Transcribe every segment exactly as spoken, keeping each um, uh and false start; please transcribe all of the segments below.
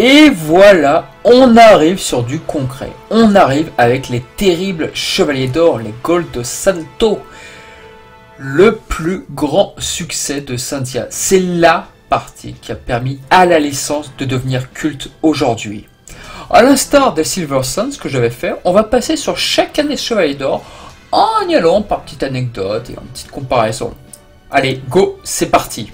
Et voilà, on arrive sur du concret. On arrive avec les terribles Chevaliers d'Or, les Gold de Santo. Le plus grand succès de Saint Seiya. C'est la partie qui a permis à la licence de devenir culte aujourd'hui. A l'instar des Silver Suns que je vais faire, on va passer sur chacun des Chevaliers d'Or en y allant par petites anecdotes et en petite comparaison. Allez, go, c'est parti!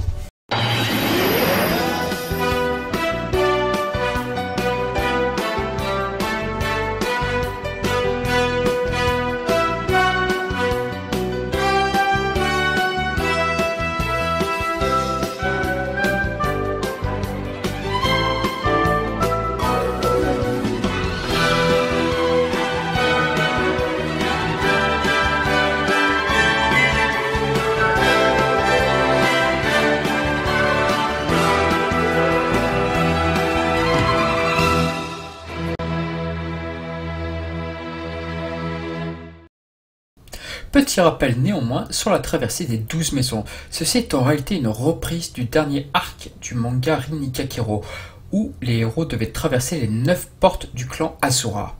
Petit rappel néanmoins sur la traversée des douze maisons. Ceci est en réalité une reprise du dernier arc du manga Rinikakiro, où les héros devaient traverser les neuf portes du clan Asura.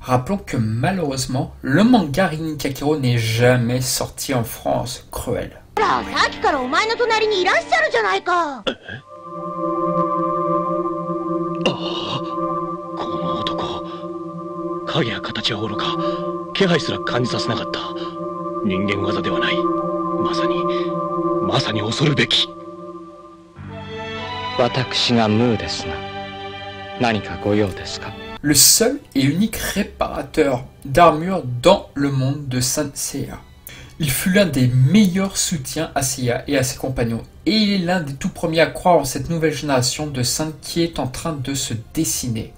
Rappelons que malheureusement, le manga Rinikakiro n'est jamais sorti en France. Cruel. Le seul et unique réparateur d'armure dans le monde de Saint Seiya. Il fut l'un des meilleurs soutiens à Seiya et à ses compagnons, et il est l'un des tout premiers à croire en cette nouvelle génération de Saint qui est en train de se dessiner.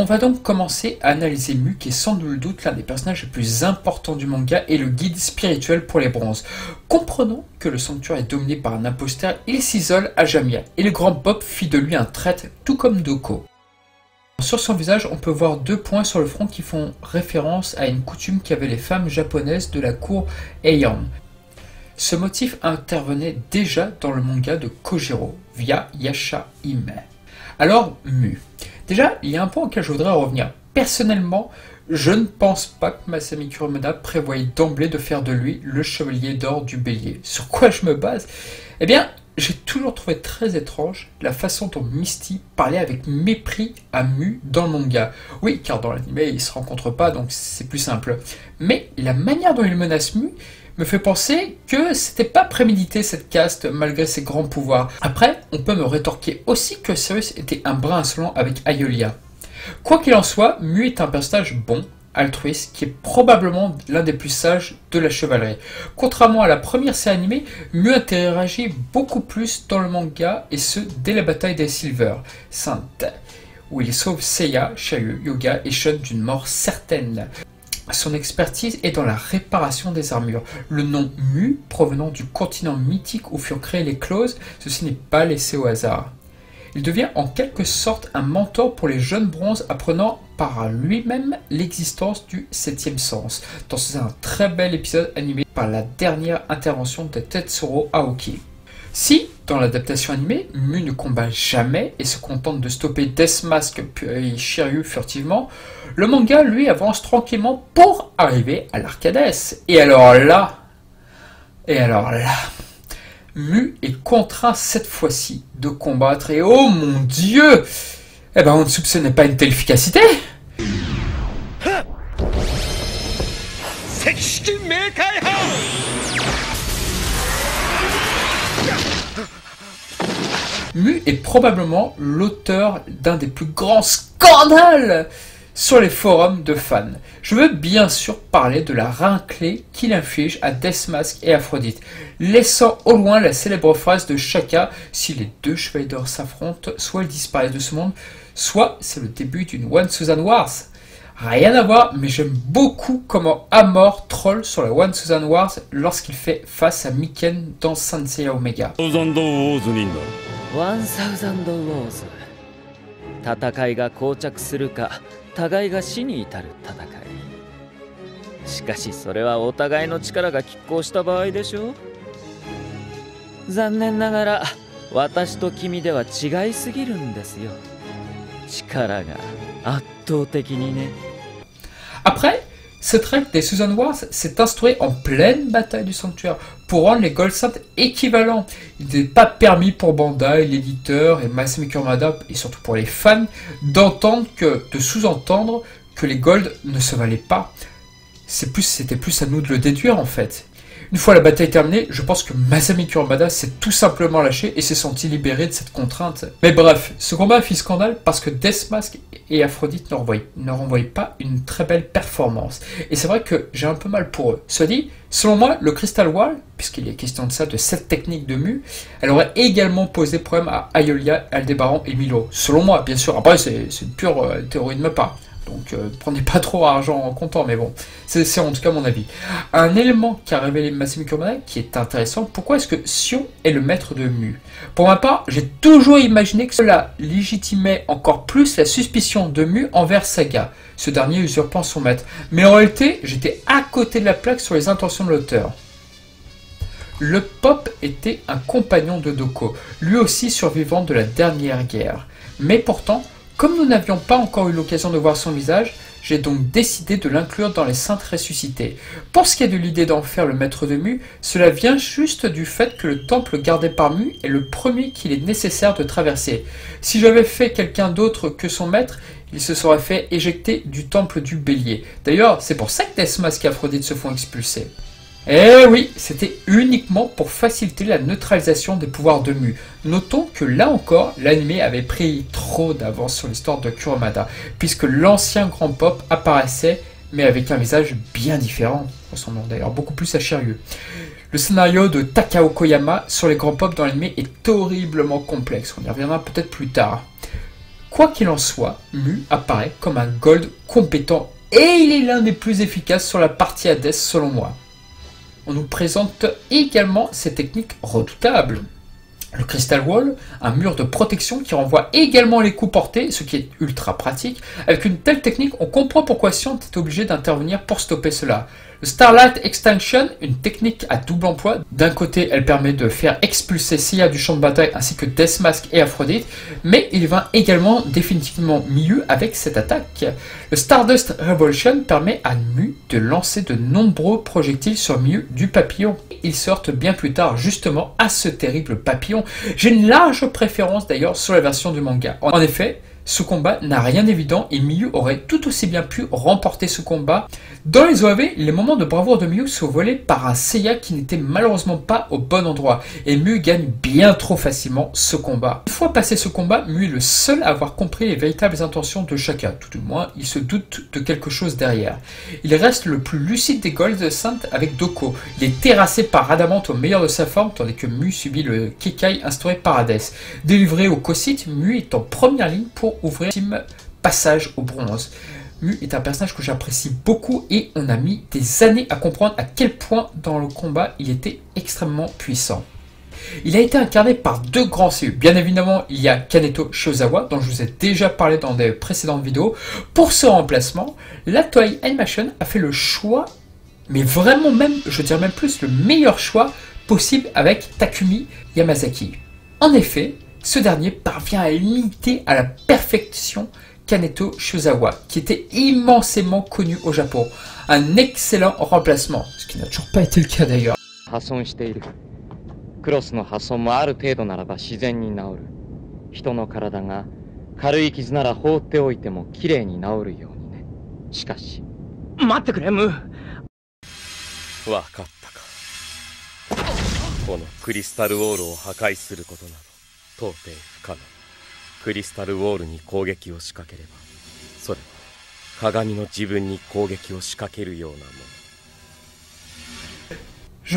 On va donc commencer à analyser Mu, qui est sans nul doute l'un des personnages les plus importants du manga et le guide spirituel pour les bronzes. Comprenant que le sanctuaire est dominé par un imposteur, il s'isole à Jamia, et le grand Bob fit de lui un traître, tout comme Doko. Sur son visage, on peut voir deux points sur le front qui font référence à une coutume qu'avaient les femmes japonaises de la cour Eiyan. Ce motif intervenait déjà dans le manga de Kojiro, via Yasha-Hime. Alors, Mu. Déjà, il y a un point auquel je voudrais revenir. Personnellement, je ne pense pas que Masami Kurumada prévoyait d'emblée de faire de lui le Chevalier d'Or du Bélier. Sur quoi je me base? Eh bien, j'ai toujours trouvé très étrange la façon dont Misty parlait avec mépris à Mu dans le manga. Oui, car dans l'anime, ils ne se rencontrent pas, donc c'est plus simple. Mais la manière dont il menace Mu me fait penser que c'était pas prémédité cette caste malgré ses grands pouvoirs. Après, on peut me rétorquer aussi que Sirius était un brin insolent avec Aiolia. Quoi qu'il en soit, Mu est un personnage bon, altruiste, qui est probablement l'un des plus sages de la chevalerie. Contrairement à la première série animée, Mu interagit beaucoup plus dans le manga, et ce dès la bataille des Silver Suns, où il sauve Seiya, Shiryu, Yoga et Shun d'une mort certaine. Son expertise est dans la réparation des armures. Le nom Mu, provenant du continent mythique où furent créées les clauses, ceci n'est pas laissé au hasard. Il devient en quelque sorte un mentor pour les jeunes bronzes, apprenant par lui-même l'existence du septième sens, dans un très bel épisode animé par la dernière intervention de Tetsuro Aoki. Si, dans l'adaptation animée, Mu ne combat jamais et se contente de stopper Death Mask et Shiryu furtivement, le manga, lui, avance tranquillement pour arriver à l'Arcades. Et alors là, et alors là, Mu est contraint cette fois-ci de combattre et oh mon dieu! Eh ben, on ne soupçonnait pas une telle efficacité! Mu est probablement l'auteur d'un des plus grands scandales sur les forums de fans. Je veux bien sûr parler de la raclée qu'il inflige à Death Mask et Aphrodite, laissant au loin la célèbre phrase de Shaka, si les deux chevaliers d'or s'affrontent, soit ils disparaissent de ce monde, soit c'est le début d'une One Susan Wars. Rien à voir, mais j'aime beaucoup comment Amor troll sur la One Susan Wars lorsqu'il fait face à Miken dans Saint Seiya Omega. 私と君では違いすぎるんですよ。力が圧倒的にね。Après, cette règle des Susan Wars s'est instaurée en pleine bataille du sanctuaire pour rendre les Gold Saints équivalents. Il n'est pas permis pour Bandai, l'éditeur et Masami Kurumada, et surtout pour les fans, d'entendre que, de sous-entendre que les Gold ne se valaient pas. C'est plus, c'était plus à nous de le déduire en fait. Une fois la bataille terminée, je pense que Masami Kurumada s'est tout simplement lâché et s'est senti libéré de cette contrainte. Mais bref, ce combat fit scandale parce que Death Mask et Aphrodite ne renvoyaient pas une très belle performance. Et c'est vrai que j'ai un peu mal pour eux. Cela dit, selon moi, le Crystal Wall, puisqu'il est question de ça, de cette technique de mu, elle aurait également posé problème à Aiolia, Aldebaran et Milo. Selon moi, bien sûr. Après, c'est une pure euh, théorie de ma part. Donc euh, prenez pas trop argent en comptant, mais bon, c'est en tout cas mon avis. Un élément qu'a révélé Masami Kurumada qui est intéressant, pourquoi est-ce que Sion est le maître de Mu? Pour ma part, j'ai toujours imaginé que cela légitimait encore plus la suspicion de Mu envers Saga, ce dernier usurpant son maître. Mais en réalité, j'étais à côté de la plaque sur les intentions de l'auteur. Le Pop était un compagnon de Doko, lui aussi survivant de la dernière guerre. Mais pourtant, comme nous n'avions pas encore eu l'occasion de voir son visage, j'ai donc décidé de l'inclure dans les saintes ressuscités. Pour ce qui est de l'idée d'en faire le maître de Mu, cela vient juste du fait que le temple gardé par Mu est le premier qu'il est nécessaire de traverser. Si j'avais fait quelqu'un d'autre que son maître, il se serait fait éjecter du temple du bélier. D'ailleurs, c'est pour ça que Death Mask et Aphrodite se font expulser. Eh oui, c'était uniquement pour faciliter la neutralisation des pouvoirs de Mu. Notons que là encore, l'anime avait pris trop d'avance sur l'histoire de Kurumada, puisque l'ancien grand Pop apparaissait, mais avec un visage bien différent, ressemblant d'ailleurs beaucoup plus à Shiryu. Le scénario de Takao Koyama sur les grands Pop dans l'anime est horriblement complexe, on y reviendra peut-être plus tard. Quoi qu'il en soit, Mu apparaît comme un Gold compétent, et il est l'un des plus efficaces sur la partie Hades selon moi. On nous présente également ces techniques redoutables. Le Crystal Wall, un mur de protection qui renvoie également les coups portés, ce qui est ultra pratique. Avec une telle technique, on comprend pourquoi Sion est obligé d'intervenir pour stopper cela. Le Starlight Extinction, une technique à double emploi. D'un côté, elle permet de faire expulser Seiya du champ de bataille ainsi que Death Mask et Aphrodite, mais il vint également définitivement mieux avec cette attaque. Le Stardust Revolution permet à Mu de lancer de nombreux projectiles sur Mu du papillon. Ils sortent bien plus tard justement à ce terrible papillon. J'ai une large préférence d'ailleurs sur la version du manga. En effet, ce combat n'a rien d'évident et Miyu aurait tout aussi bien pu remporter ce combat. Dans les O A V, les moments de bravoure de Miyu sont volés par un Seiya qui n'était malheureusement pas au bon endroit et Miyu gagne bien trop facilement ce combat. Une fois passé ce combat, Miyu est le seul à avoir compris les véritables intentions de Shaka, tout du moins il se doute de quelque chose derrière. Il reste le plus lucide des Gold Saints avec Doko. Il est terrassé par Adamante au meilleur de sa forme tandis que Miyu subit le Kekai instauré par Hades. Délivré au Cossite, Miyu est en première ligne pour ouvrir un passage au bronze. Mu est un personnage que j'apprécie beaucoup et on a mis des années à comprendre à quel point dans le combat il était extrêmement puissant. Il a été incarné par deux grands C U. Bien évidemment, il y a Kaneto Shozawa, dont je vous ai déjà parlé dans des précédentes vidéos. Pour ce remplacement, la Toei Animation a fait le choix, mais vraiment même, je dirais même plus, le meilleur choix possible avec Takumi Yamazaki. En effet, ce dernier parvient à imiter à la perfection Kaneto Shozawa, qui était immensément connu au Japon. Un excellent remplacement, ce qui n'a toujours pas été le cas d'ailleurs. Je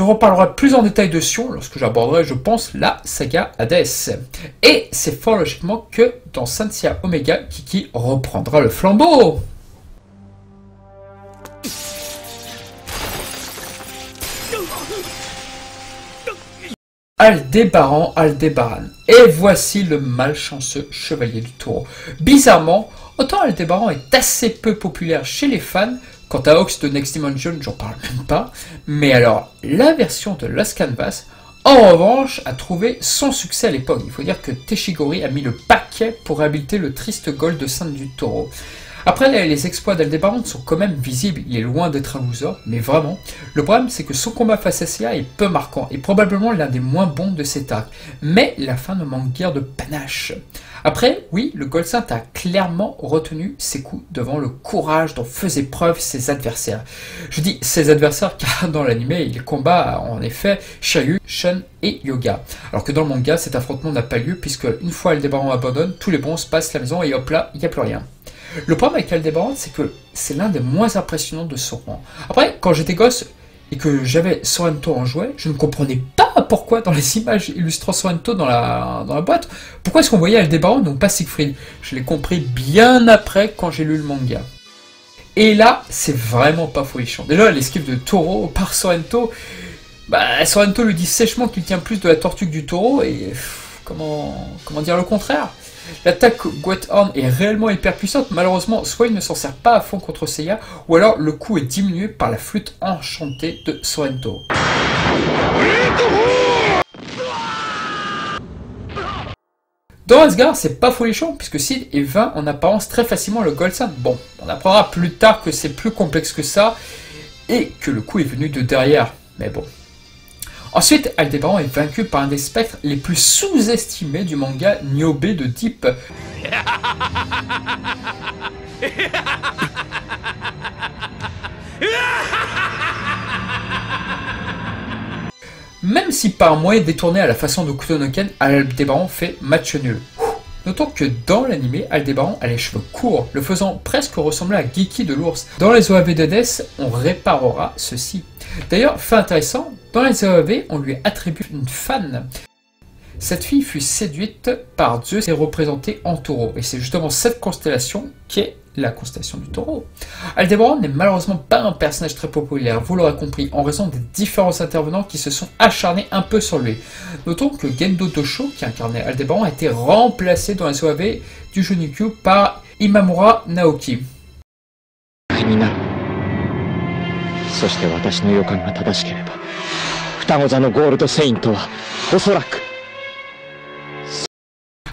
reparlerai plus en détail de Sion lorsque j'aborderai, je pense, la saga Hades. Et c'est fort logiquement que dans Saint Seiya Omega, Kiki reprendra le flambeau. Aldebaran, Aldebaran. Et voici le malchanceux chevalier du taureau. Bizarrement, autant Aldebaran est assez peu populaire chez les fans, quant à Ox de Next Dimension, j'en parle même pas, mais alors la version de Lost Canvas En revanche, a trouvé son succès à l'époque. Il faut dire que Teshigori a mis le paquet pour réhabiliter le triste goal de Sainte du Taureau. Après, les exploits d'Aldebaran sont quand même visibles, il est loin d'être un loser, mais vraiment. Le problème, c'est que son combat face à Seiya est peu marquant, et probablement l'un des moins bons de cet arc. Mais la fin ne manque guère de panache. Après, oui, le Gold Saint a clairement retenu ses coups devant le courage dont faisaient preuve ses adversaires. Je dis ses adversaires car dans l'anime, il combat en effet Shiryu, Shun et Yoga. Alors que dans le manga, cet affrontement n'a pas lieu, puisque une fois Aldebaran abandonne, tous les bronzes passent la maison et hop là, il n'y a plus rien. Le problème avec Aldebaran, c'est que c'est l'un des moins impressionnants de son rang. Après, quand j'étais gosse et que j'avais Sorrento en jouet, je ne comprenais pas pourquoi dans les images illustrant Sorrento dans la, dans la boîte, pourquoi est-ce qu'on voyait Aldebaran, donc pas Siegfried. Je l'ai compris bien après quand j'ai lu le manga. Et là, c'est vraiment pas folichon. Déjà, l'esquive de Taureau par Sorrento, bah, Sorrento lui dit sèchement qu'il tient plus de la tortue que du taureau, et pff, comment, comment dire le contraire? L'attaque Guethorn est réellement hyper puissante, malheureusement soit il ne s'en sert pas à fond contre Seiya, ou alors le coup est diminué par la flûte enchantée de Sorrento. Dans Asgard, c'est pas folichon, puisque Sid est vain en apparence très facilement le Gold Saint. Bon, on apprendra plus tard que c'est plus complexe que ça, et que le coup est venu de derrière, mais bon. Ensuite, Aldebaran est vaincu par un des spectres les plus sous-estimés du manga Niobe de Deep. Même si par moyen détourné à la façon de Kuto no Ken, Aldebaran fait match nul. Notons que dans l'anime, Aldebaran a les cheveux courts, le faisant presque ressembler à Geeky de l'ours. Dans les O A V d'Hades, on réparera ceci. D'ailleurs, fait intéressant, dans les O A V, on lui attribue une fan. Cette fille fut séduite par Zeus et représentée en taureau. Et c'est justement cette constellation qui est la constellation du taureau. Aldebaran n'est malheureusement pas un personnage très populaire, vous l'aurez compris, en raison des différents intervenants qui se sont acharnés un peu sur lui. Notons que Gendo Dosho, qui incarnait Aldebaran, a été remplacé dans les O A V du Junikyu par Imamura Naoki.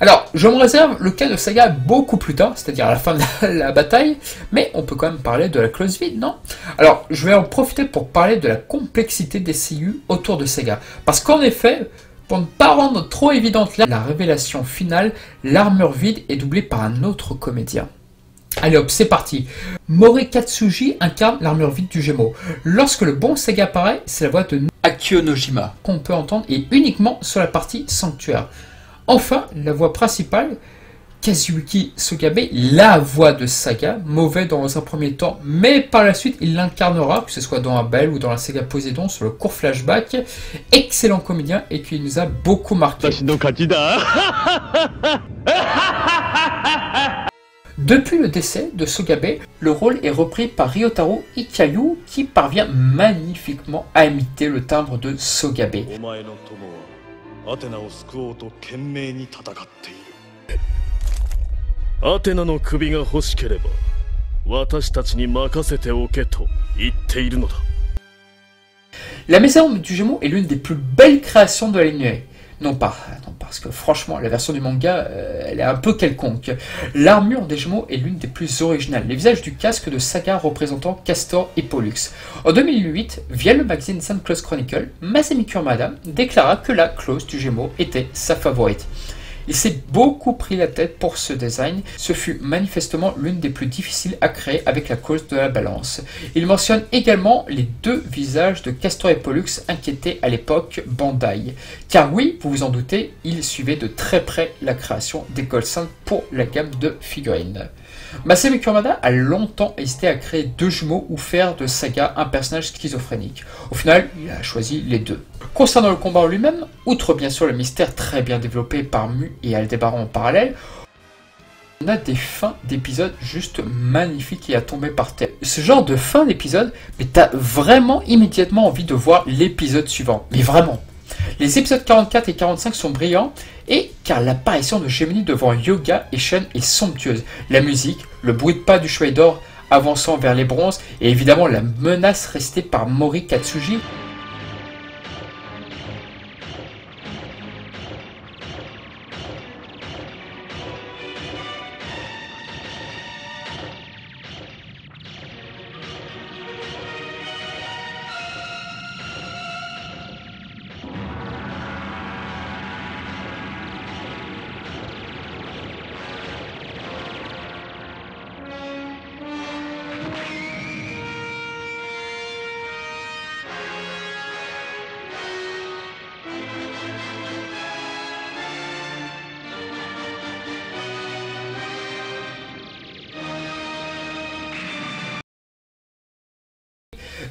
Alors, je me réserve le cas de Saga beaucoup plus tard, c'est-à-dire à la fin de la bataille, mais on peut quand même parler de la clause vide, non? Alors, je vais en profiter pour parler de la complexité des C U autour de Saga, parce qu'en effet, pour ne pas rendre trop évidente la révélation finale, l'armure vide est doublée par un autre comédien. Allez hop, c'est parti. Morikatsuji incarne l'armure vide du Gémeaux. Lorsque le bon Saga apparaît, c'est la voix de Akio Nojima qu'on peut entendre et uniquement sur la partie sanctuaire. Enfin, la voix principale, Kazuyuki Sogabe, la voix de Saga, mauvais dans un premier temps, mais par la suite il l'incarnera, que ce soit dans Abel ou dans la Saga Poséidon sur le court flashback. Excellent comédien et qui nous a beaucoup marqué. Depuis le décès de Sogabe, le rôle est repris par Ryotaro Ikayu qui parvient magnifiquement à imiter le timbre de Sogabe. La maison du Gémeaux est l'une des plus belles créations de la lignée. Non pas, non, parce que franchement, la version du manga, euh, elle est un peu quelconque. L'armure des Gémeaux est l'une des plus originales, les visages du casque de Saga représentant Castor et Pollux. En deux mille huit, via le magazine Saint Claus Chronicle, Masami Kurumada déclara que la clause du Gémeaux était sa favorite. Il s'est beaucoup pris la tête pour ce design, ce fut manifestement l'une des plus difficiles à créer avec la clause de la balance. Il mentionne également les deux visages de Castor et Pollux inquiétés à l'époque Bandai. Car oui, vous vous en doutez, il suivait de très près la création des Gold Saints pour la gamme de figurines. Masami Kurumada a longtemps hésité à créer deux jumeaux ou faire de Saga un personnage schizophrénique. Au final, il a choisi les deux. Concernant le combat en lui-même, outre bien sûr le mystère très bien développé par Mu et Aldebaran en parallèle, on a des fins d'épisodes juste magnifiques et à tomber par terre. Ce genre de fin d'épisode, mais t'as vraiment immédiatement envie de voir l'épisode suivant. Mais vraiment. Les épisodes quarante-quatre et quarante-cinq sont brillants, et car l'apparition de Gemini devant Yoga et Shun est somptueuse. La musique, le bruit de pas du chevalier d'or avançant vers les bronzes, et évidemment la menace restée par Morikatsuji.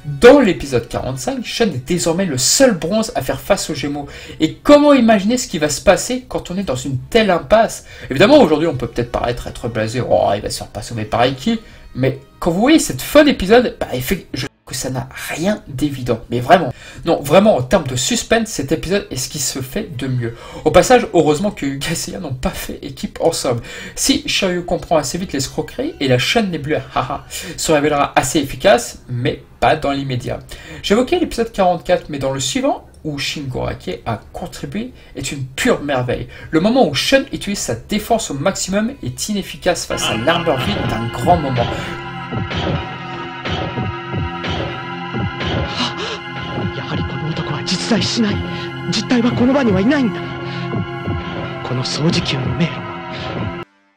Dans l'épisode quarante-cinq, Sean est désormais le seul bronze à faire face aux Gémeaux. Et comment imaginer ce qui va se passer quand on est dans une telle impasse? Évidemment, aujourd'hui, on peut peut-être paraître être blasé, oh, il va se faire pas sauver par Aiki, mais quand vous voyez cette fin d'épisode, bah, je trouve que ça n'a rien d'évident. Mais vraiment, non, vraiment, en termes de suspense, cet épisode est ce qui se fait de mieux. Au passage, heureusement que Yuga et Seiya n'ont pas fait équipe ensemble. Si Shiryu comprend assez vite l'escroquerie, et la chaîne nébulaire, haha, se révélera assez efficace, mais pas dans l'immédiat. J'évoquais l'épisode quarante-quatre, mais dans le suivant, où Shingourake a contribué, est une pure merveille. Le moment où Shun utilise sa défense au maximum est inefficace face à l'armure vide d'un grand moment.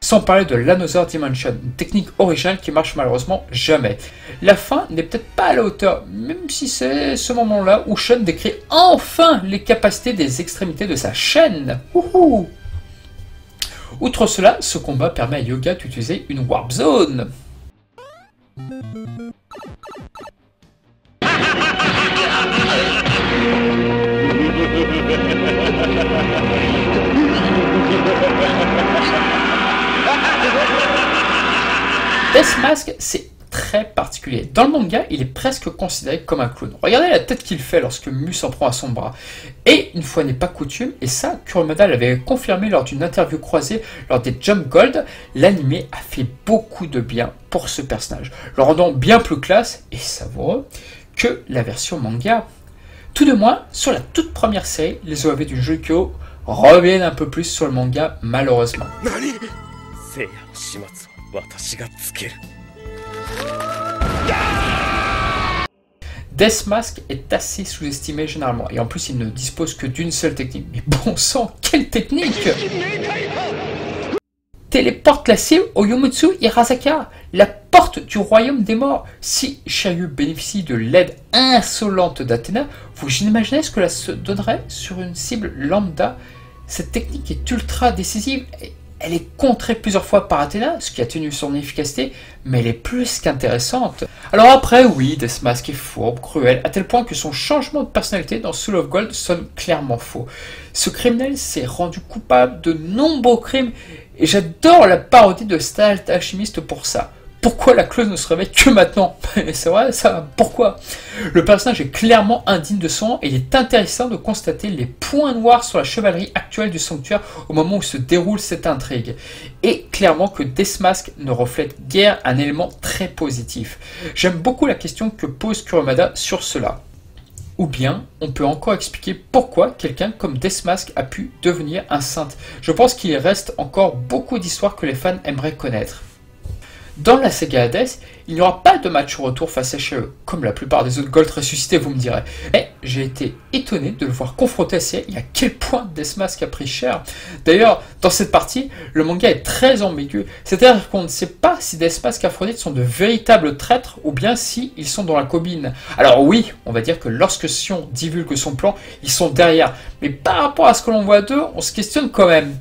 Sans parler de l'Another Dimension, une technique originale qui marche malheureusement jamais. La fin n'est peut-être pas à la hauteur, même si c'est ce moment-là où Sean décrit enfin les capacités des extrémités de sa chaîne. Ouhou. Outre cela, ce combat permet à Yoga d'utiliser une Warp Zone. Death Mask, c'est très particulier. Dans le manga, il est presque considéré comme un clown. Regardez la tête qu'il fait lorsque Mu s'en prend à son bras. Et, une fois n'est pas coutume, et ça, Kurumada l'avait confirmé lors d'une interview croisée lors des Jump Gold, l'anime a fait beaucoup de bien pour ce personnage, le rendant bien plus classe et savoureux que la version manga. Tout de moins, sur la toute première série, les O A V du jeu Kyo reviennent un peu plus sur le manga, malheureusement. Death Mask est assez sous-estimé généralement, et en plus il ne dispose que d'une seule technique. Mais bon sang, quelle technique! Téléporte la cible au Yomutsu Hirasaka, la porte du royaume des morts. Si Shiryu bénéficie de l'aide insolente d'Athéna, vous imaginez ce que la se donnerait sur une cible lambda. Cette technique est ultra décisive, elle est contrée plusieurs fois par Athéna, ce qui atténue son efficacité, mais elle est plus qu'intéressante. Alors après, oui, Death Mask est fourbe, cruel, à tel point que son changement de personnalité dans Soul of Gold sonne clairement faux. Ce criminel s'est rendu coupable de nombreux crimes, et j'adore la parodie de Start Alchimiste pour ça. Pourquoi la clause ne se réveille que maintenant? C'est vrai, ça, pourquoi? Le personnage est clairement indigne de son, et il est intéressant de constater les points noirs sur la chevalerie actuelle du sanctuaire au moment où se déroule cette intrigue. Et clairement que Death Mask ne reflète guère un élément très positif. J'aime beaucoup la question que pose Kurumada sur cela. Ou bien, on peut encore expliquer pourquoi quelqu'un comme Death Mask a pu devenir un saint. Je pense qu'il reste encore beaucoup d'histoires que les fans aimeraient connaître. Dans la saga Hades, il n'y aura pas de match retour face à Shiryu, comme la plupart des autres Gold ressuscités, vous me direz. Mais j'ai été étonné de le voir confronté à Seiya et à quel point Death Mask a pris cher. D'ailleurs, dans cette partie, le manga est très ambigu, c'est-à-dire qu'on ne sait pas si Death Mask et Aphrodite sont de véritables traîtres ou bien si ils sont dans la combine. Alors oui, on va dire que lorsque Sion divulgue son plan, ils sont derrière, mais par rapport à ce que l'on voit d'eux, on se questionne quand même.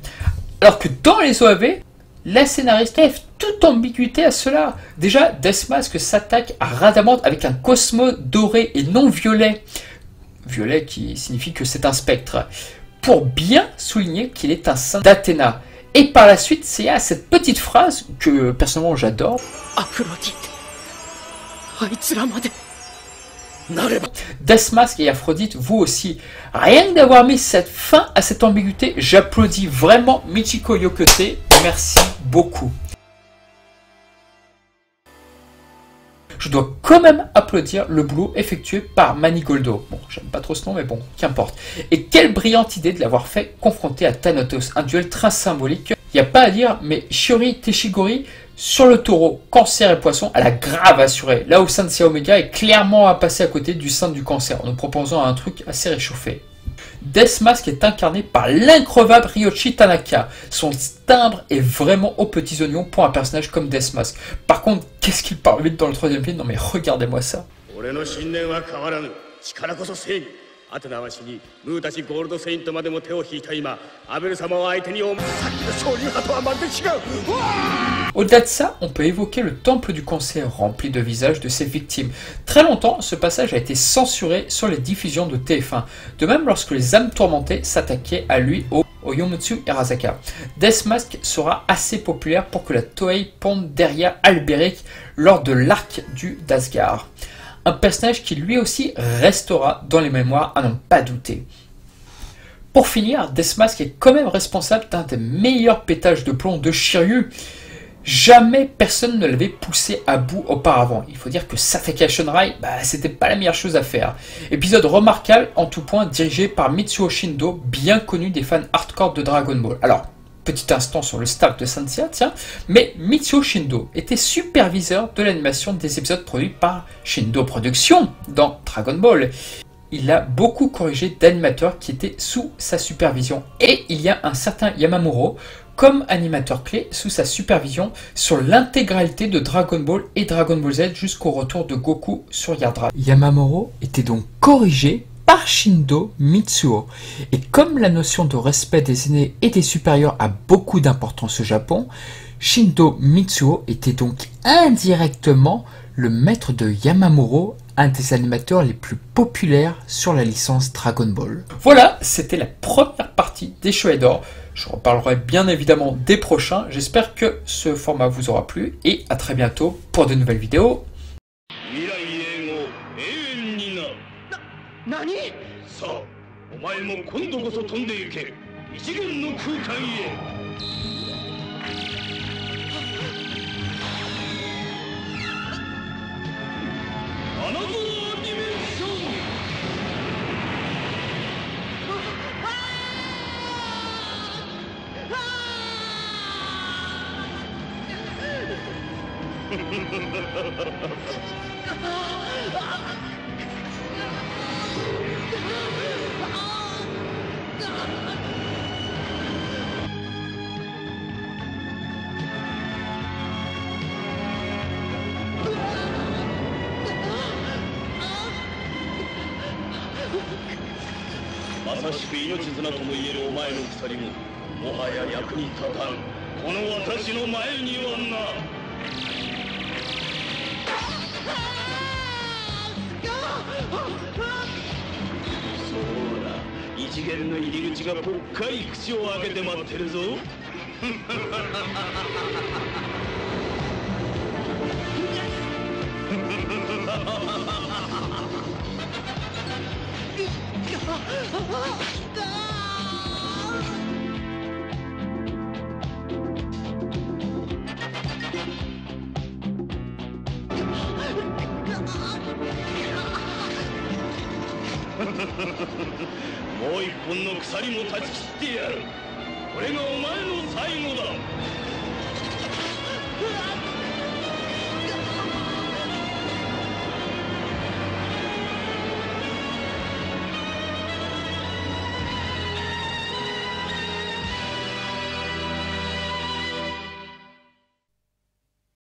Alors que dans les O A V, la scénariste lève toute ambiguïté à cela. Déjà, Death Mask s'attaque à Rhadamanthe avec un cosmo doré et non violet. Violet qui signifie que c'est un spectre. Pour bien souligner qu'il est un saint d'Athéna. Et par la suite, c'est à cette petite phrase que personnellement j'adore. Aphrodite. Death Mask et Aphrodite, vous aussi. Rien que d'avoir mis cette fin à cette ambiguïté, j'applaudis vraiment Michiko Yokotei. Merci beaucoup. Je dois quand même applaudir le boulot effectué par Manigoldo. Bon, j'aime pas trop ce nom, mais bon, qu'importe. Et quelle brillante idée de l'avoir fait confronter à Thanatos. Un duel très symbolique. Il n'y a pas à dire, mais Shiori Teshigori sur le taureau, cancer et poisson, elle a grave assuré. Là où Saint Seiya Omega est clairement à passer à côté du saint du cancer, en nous proposant un truc assez réchauffé. Death Mask est incarné par l'increvable Ryoichi Tanaka. Son timbre est vraiment aux petits oignons pour un personnage comme Death Mask. Par contre, qu'est-ce qu'il parle vite dans le troisième film? Non mais regardez-moi ça. 後回しにムーたちゴールドセイントまでも手を引いた今、アベル様を相手にお前、さっきの昇竜派とはまるで違う。Au-delà de ça, on peut évoquer le temple du cancer rempli de visages de ses victimes. Très longtemps, ce passage a été censuré sur les diffusions de T F un, de même lorsque les âmes tourmentées s'attaquaient à lui au au Yomutsu Erasaka. Death Mask sera assez populaire pour que la Toei pende derrière Alberic lors de l'arc du Dasgar. Un personnage qui lui aussi restera dans les mémoires à n'en pas douter. Pour finir, Death Mask est quand même responsable d'un des meilleurs pétages de plomb de Shiryu. Jamais personne ne l'avait poussé à bout auparavant. Il faut dire que s'attaquer à Shunrai, bah, c'était pas la meilleure chose à faire. Épisode remarquable en tout point, dirigé par Mitsuo Shindo, bien connu des fans hardcore de Dragon Ball. Alors, petit instant sur le staff de Saint Seiya, tiens, mais Mitsuo Shindo était superviseur de l'animation des épisodes produits par Shindo Productions dans Dragon Ball. Il a beaucoup corrigé d'animateurs qui étaient sous sa supervision. Et il y a un certain Yamamuro comme animateur clé sous sa supervision sur l'intégralité de Dragon Ball et Dragon Ball Z jusqu'au retour de Goku sur Yadra. Yamamuro était donc corrigé par Shindo Mitsuo. Et comme la notion de respect des aînés et des supérieurs a beaucoup d'importance au Japon, Shindo Mitsuo était donc indirectement le maître de Yamamuro, un des animateurs les plus populaires sur la licence Dragon Ball. Voilà, c'était la première partie des Chevaliers d'Or. Je reparlerai bien évidemment des prochains. J'espère que ce format vous aura plu et à très bientôt pour de nouvelles vidéos.